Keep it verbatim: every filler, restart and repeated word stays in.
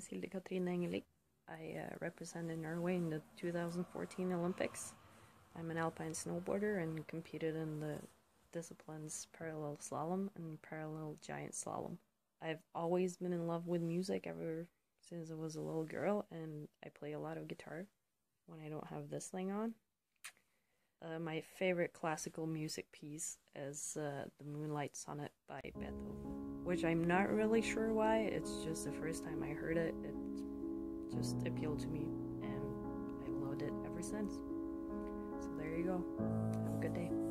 is Hilde Katrine Engeli. I uh, represented Norway in the two thousand fourteen Olympics. I'm an alpine snowboarder and competed in the disciplines Parallel Slalom and Parallel Giant Slalom. I've always been in love with music ever since I was a little girl, and I play a lot of guitar when I don't have this thing on. Uh, my favorite classical music piece is uh, the Moonlight Sonata by Beethoven, which I'm not really sure why. It's just the first time I heard it, it just appealed to me, and I loved it ever since. So there you go. Have a good day.